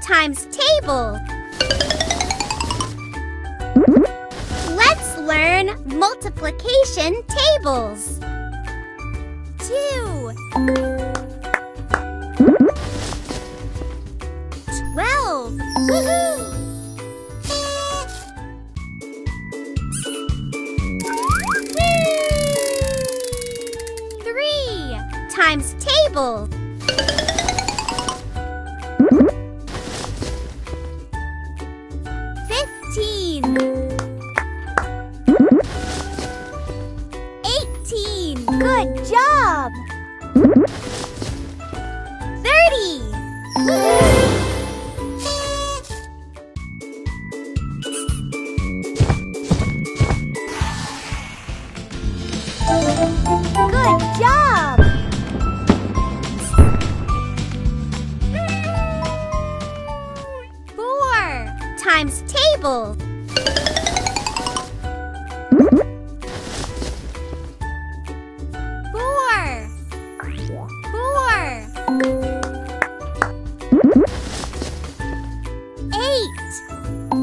times table. Let's learn multiplication tables. 2, 12. Woohoo! 3 times table. 15. 18. Good job! 30. Good job! Times table. 4, 4, 8.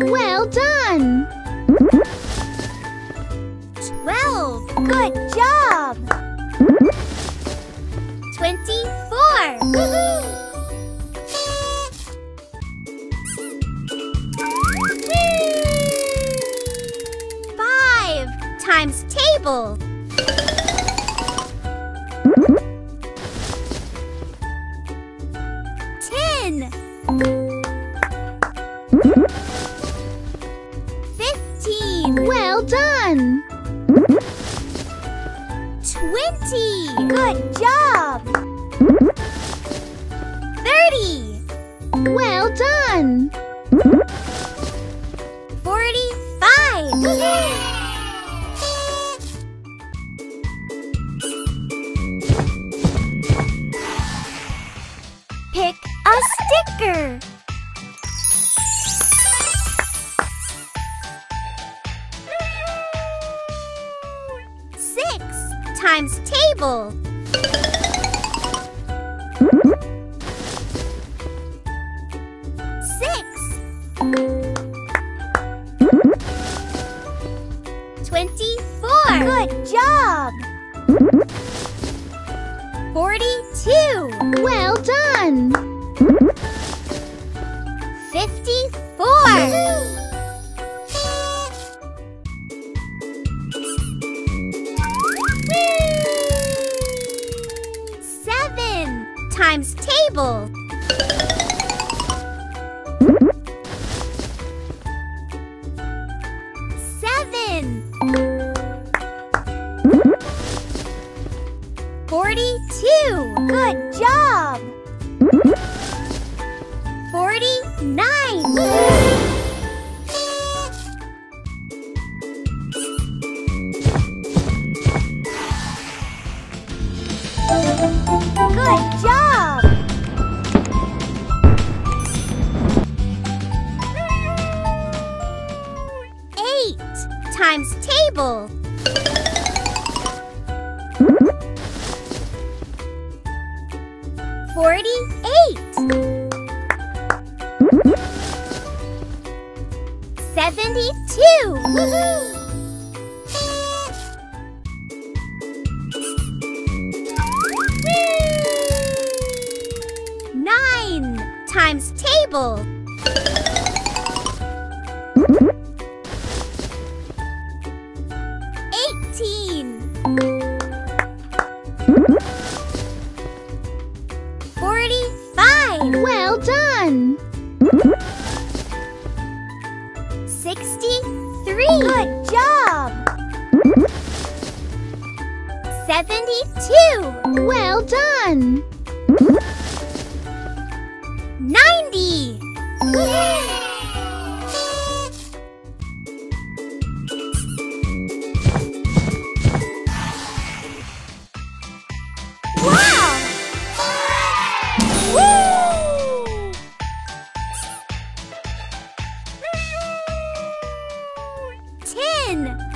Well done. 12. Good job. 24. Woohoo! 5 times table. 10. 15. Well done. 20. Good job. 30. Well done. 45. Yay! Pick a sticker. 6 times table. 6, 24. Good job. 42. Well done. 54. Woo! 7 times table. 7. 42. Good job. 49. Good job. Woo! 8 times table. 48. 72. Woohoo! Woo! 9 times table. 18. 45. Well done. 63. Good job. 72. Well done. 90. Yay!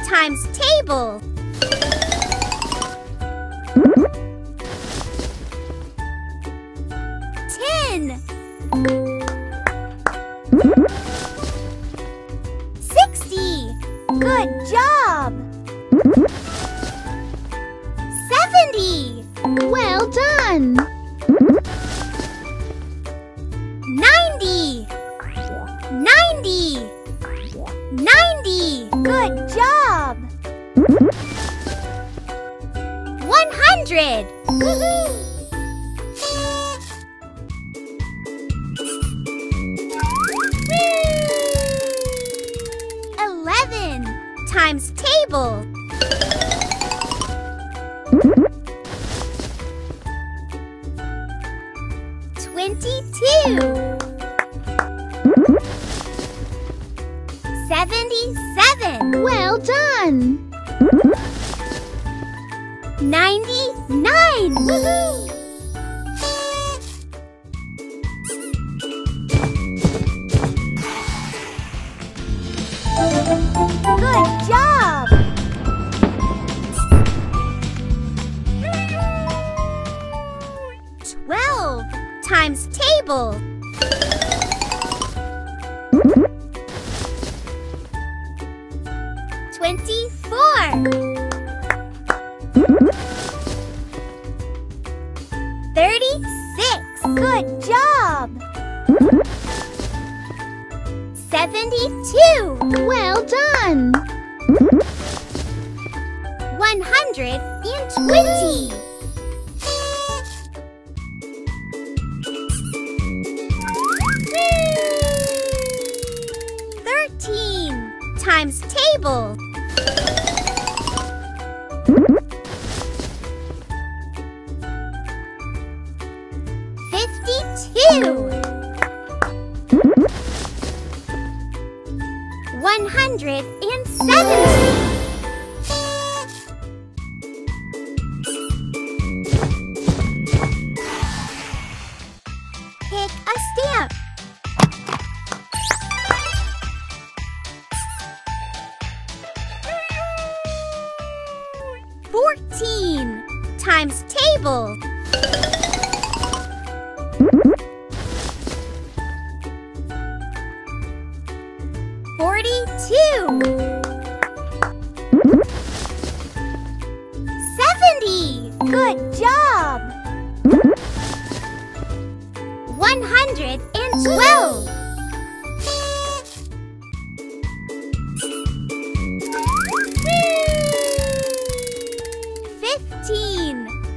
Times table. 100! Woohoo! Woo! 11 times table. 22. 77. Well done. 99. Woohoo! 12 times table. 24. 36. Good job. 72. Well done. 120. Times table. 52. 170. 14 times table. 42. 70. Good job. 112.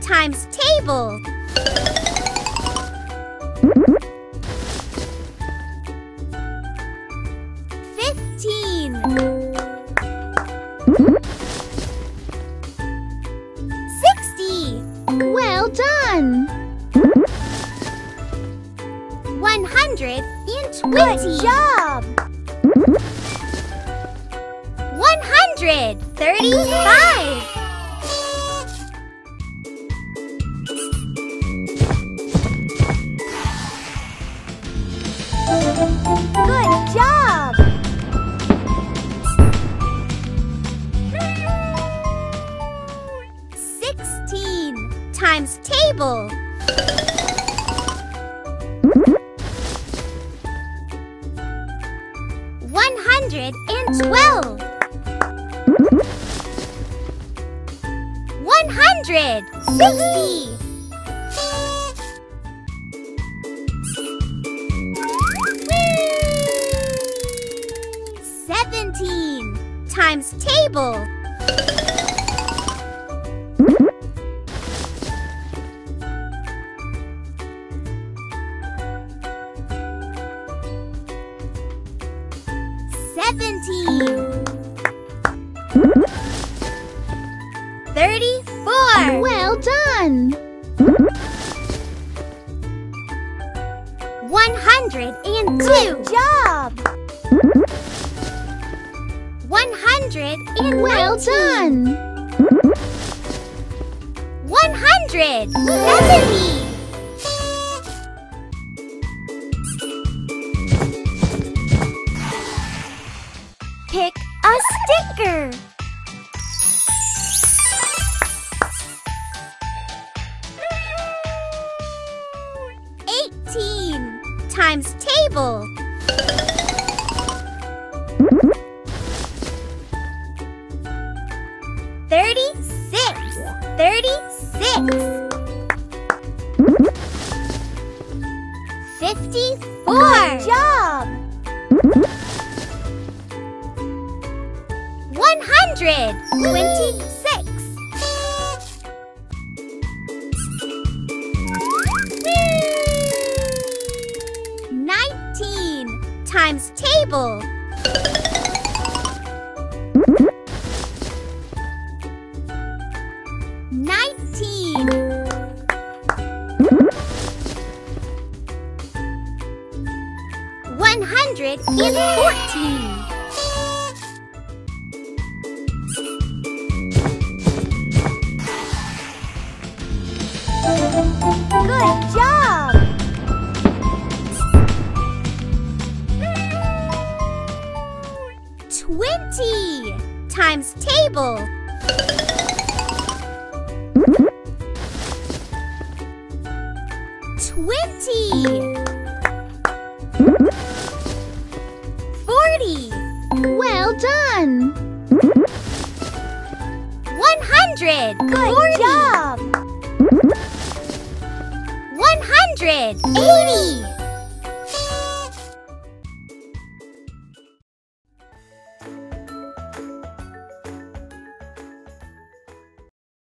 Times table. 15. 60. Well done. 120. Good job. 135. 16 times table. 112. 160. Woo! 17 times table. 17. 34. Well done. 102. Good job. 100. Well done. 170. 18 times table. 36. 36. 54. Good job. 126. marble. Good job! 180!